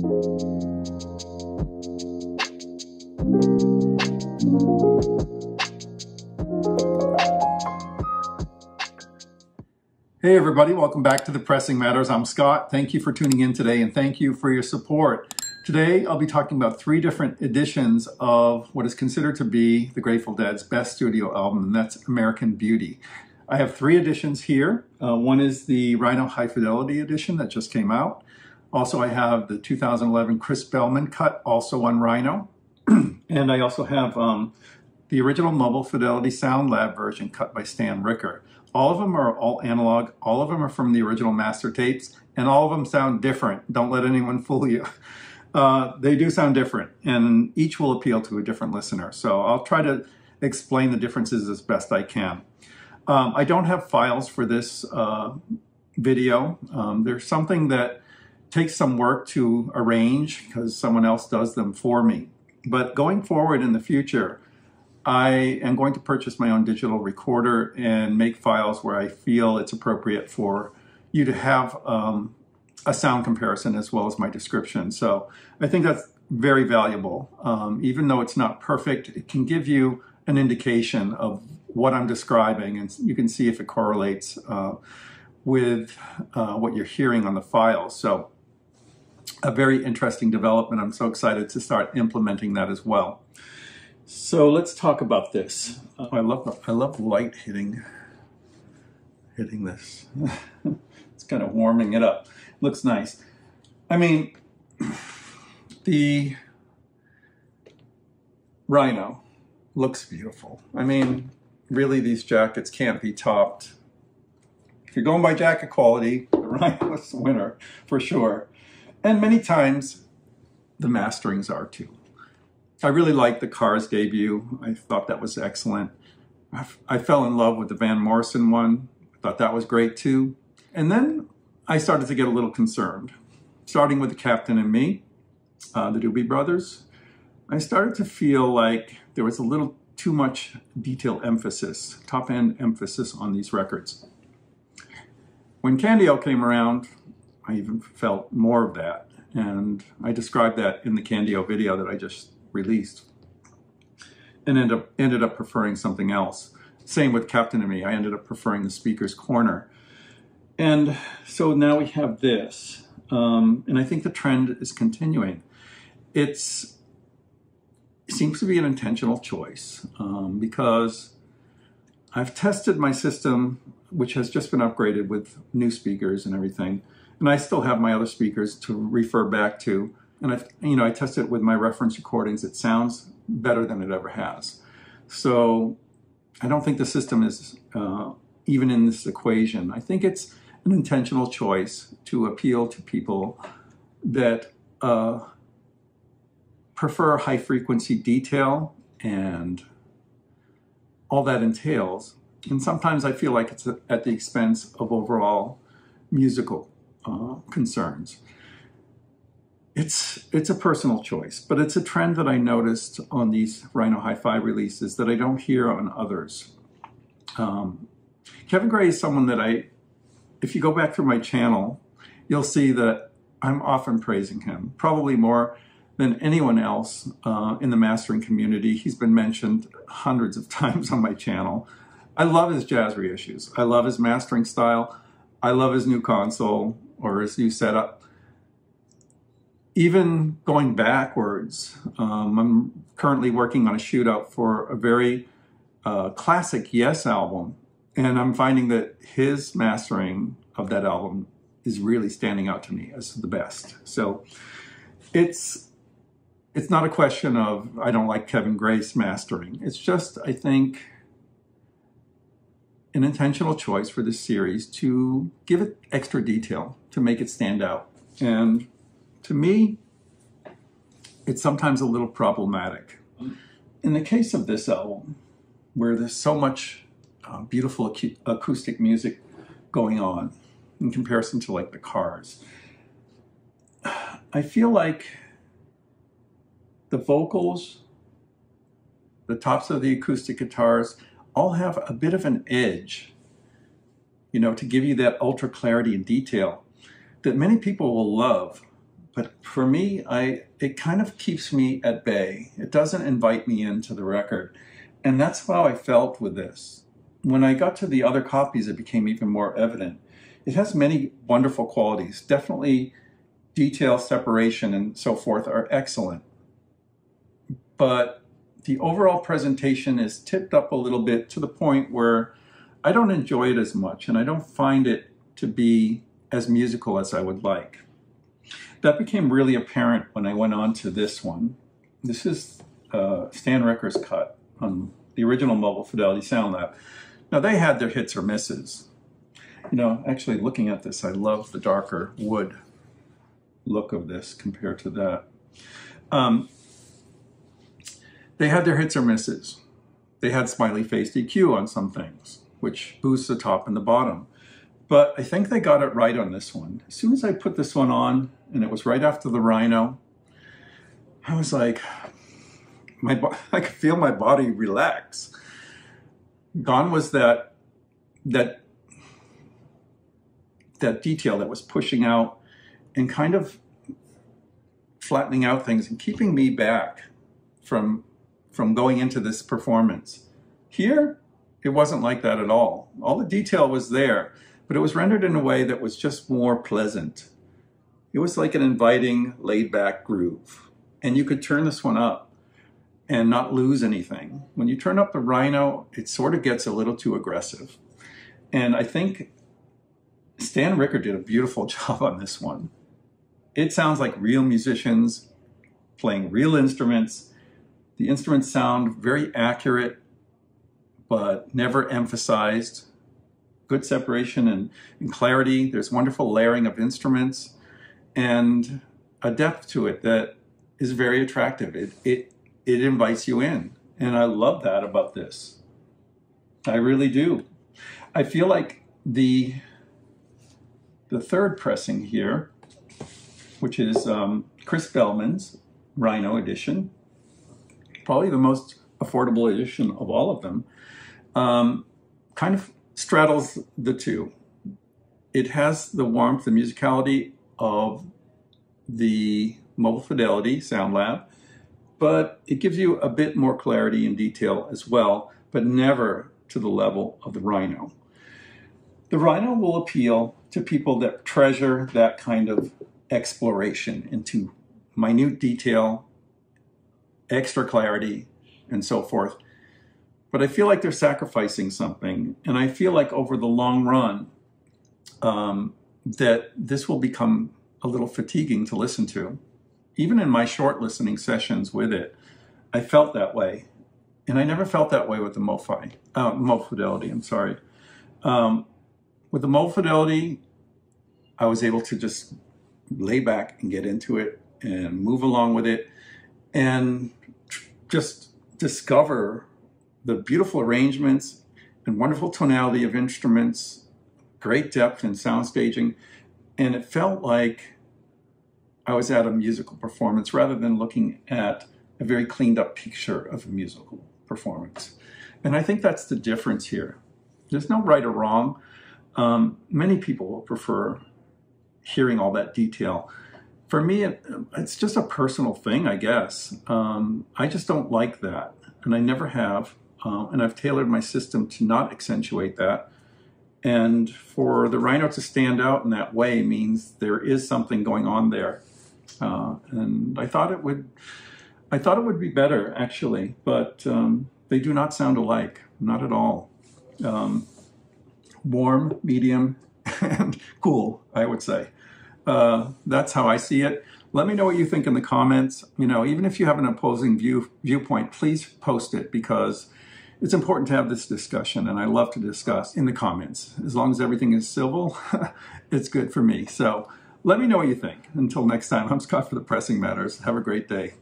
Hey everybody, welcome back to The Pressing Matters. I'm Scott. Thank you for tuning in today and thank you for your support. Today I'll be talking about three different editions of what is considered to be the Grateful Dead's best studio album, and that's American Beauty. I have three editions here. One is the Rhino High Fidelity edition that just came out. Also I have the 2011 Chris Bellman cut, also on Rhino. And I also have the original Mobile Fidelity Sound Lab version cut by Stan Ricker. All of them are all analog, all of them are from the original master tapes, and all of them sound different. Don't let anyone fool you. They do sound different, and each will appeal to a different listener. So I'll try to explain the differences as best I can. I don't have files for this video. There's something that takes some work to arrange because someone else does them for me. But going forward in the future, I am going to purchase my own digital recorder and make files where I feel it's appropriate for you to have a sound comparison as well as my description. So I think that's very valuable. Even though it's not perfect, it can give you an indication of what I'm describing, and you can see if it correlates with what you're hearing on the file. So a very interesting development. I'm so excited to start implementing that as well. So let's talk about this. I love light hitting this. It's kind of warming it up. Looks nice. I mean, the Rhino looks beautiful. I mean, really, these jackets can't be topped. If you're going by jacket quality, the Rhino is the winner for sure. And many times the masterings are too. I really liked the Cars debut. I thought that was excellent. I fell in love with the Van Morrison one. I thought that was great too. And then I started to get a little concerned. Starting with The Captain and Me, the Doobie Brothers, I started to feel like there was a little too much detail emphasis, top end emphasis on these records. When Candy O came around, I even felt more of that. And I described that in the Candy O video that I just released, and ended up preferring something else. Same with Captain and Me. I ended up preferring The Speaker's Corner. And so now we have this, and I think the trend is continuing. It seems to be an intentional choice because I've tested my system, which has just been upgraded with new speakers and everything, and I still have my other speakers to refer back to. And I tested it with my reference recordings. It sounds better than it ever has. So I don't think the system is even in this equation. I think it's an intentional choice to appeal to people that prefer high frequency detail and all that entails. And sometimes I feel like it's at the expense of overall musical concerns. It's a personal choice, but it's a trend that I noticed on these Rhino Hi-Fi releases that I don't hear on others. Kevin Gray is someone that if you go back through my channel, you'll see that I'm often praising him, probably more than anyone else in the mastering community. He's been mentioned hundreds of times on my channel. I love his jazz reissues. I love his mastering style. I love his new console or his new setup. Even going backwards, I'm currently working on a shootout for a very classic Yes album, and I'm finding that his mastering of that album is really standing out to me as the best. So it's not a question of I don't like Kevin Gray's mastering. It's just, I think, an intentional choice for this series to give it extra detail to make it stand out. And to me, it's sometimes a little problematic. In the case of this album, where there's so much beautiful acoustic music going on in comparison to like the Cars, I feel like the vocals, the tops of the acoustic guitars, all have a bit of an edge, to give you that ultra clarity and detail that many people will love, But for me, it kind of keeps me at bay. It doesn't invite me into the record. And that's how I felt with this. When I got to the other copies, it became even more evident. It has many wonderful qualities. Definitely detail separation and so forth are excellent. But the overall presentation is tipped up a little bit to the point where I don't enjoy it as much, and I don't find it to be as musical as I would like. That became really apparent when I went on to this one. This is Stan Ricker's cut on the original Mobile Fidelity Sound Lab. Now, they had their hits or misses. You know, actually looking at this, I love the darker wood look of this compared to that. They had their hits or misses. They had smiley-faced EQ on some things, which boosts the top and the bottom. But I think they got it right on this one. As soon as I put this one on, and it was right after the Rhino, I was like, I could feel my body relax. Gone was that detail that was pushing out and kind of flattening out things and keeping me back from going into this performance. Here, it wasn't like that at all. All the detail was there, but it was rendered in a way that was just more pleasant. It was like an inviting, laid-back groove. And you could turn this one up and not lose anything. When you turn up the Rhino, it sort of gets a little too aggressive. And I think Stan Ricker did a beautiful job on this one. It sounds like real musicians playing real instruments. The instruments sound very accurate, but never emphasized. Good separation and clarity. There's wonderful layering of instruments and a depth to it that is very attractive. It invites you in, and I love that about this. I really do. I feel like the third pressing here, which is Chris Bellman's Rhino edition, probably the most affordable edition of all of them, kind of straddles the two. It has the warmth, the musicality of the Mobile Fidelity Sound Lab, but it gives you a bit more clarity and detail as well, but never to the level of the Rhino. The Rhino will appeal to people that treasure that kind of exploration into minute detail, extra clarity, and so forth. But I feel like they're sacrificing something, and I feel like over the long run, that this will become a little fatiguing to listen to. Even in my short listening sessions with it, I felt that way. And I never felt that way with the Mobile Fidelity, I'm sorry. With the Mobile Fidelity, I was able to just lay back and get into it and move along with it and just discover the beautiful arrangements and wonderful tonality of instruments, great depth in sound staging, and it felt like I was at a musical performance rather than looking at a very cleaned up picture of a musical performance. And I think that's the difference here. There's no right or wrong. Many people will prefer hearing all that detail. For me, it's just a personal thing, I guess. I just don't like that, and I never have. And I've tailored my system to not accentuate that. And for the Rhino to stand out in that way means there is something going on there. And I thought it would be better, actually, but they do not sound alike, not at all. Warm, medium, and cool, I would say. That's how I see it. Let me know what you think in the comments. You know, even if you have an opposing viewpoint, please post it, because it's important to have this discussion, and I love to discuss in the comments. As long as everything is civil, it's good for me. So let me know what you think. Until next time, I'm Scott for The Pressing Matters. Have a great day.